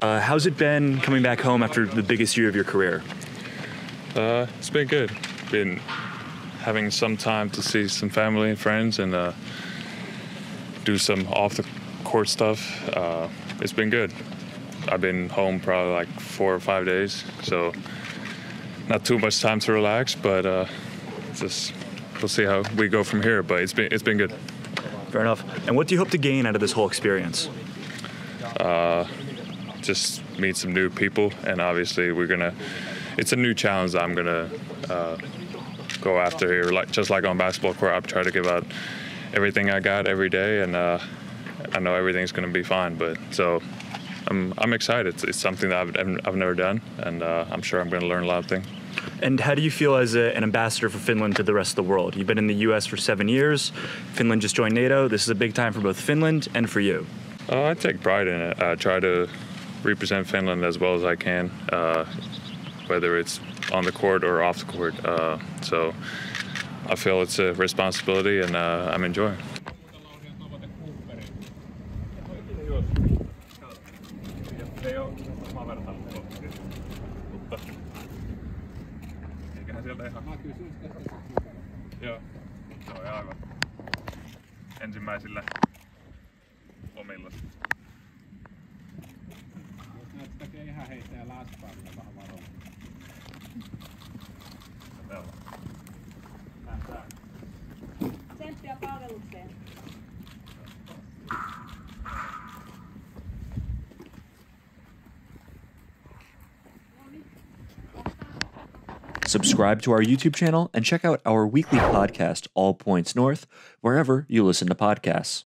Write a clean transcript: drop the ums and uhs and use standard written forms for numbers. How's it been coming back home after the biggest year of your career? It's been good. Been having some time to see some family and friends and do some off-the-court stuff. It's been good. I've been home probably like 4 or 5 days, so not too much time to relax, but just we'll see how we go from here. But it's been good. Fair enough. And what do you hope to gain out of this whole experience? Just meet some new people, and obviously it's a new challenge that I'm gonna go after here. Just like on basketball court, I try to give out everything I got every day, and I know everything's gonna be fine. But so I'm excited. It's something that I've never done, and I'm sure I'm gonna learn a lot of things. And how do you feel as an ambassador for Finland to the rest of the world? You've been in the U.S. for 7 years. Finland just joined NATO. This is a big time for both Finland and for you. I take pride in it. I try to represent Finland as well as I can, whether it's on the court or off the court. So I feel it's a responsibility, and I'm enjoying it. Subscribe to our YouTube channel and check out our weekly podcast, All Points North, wherever you listen to podcasts.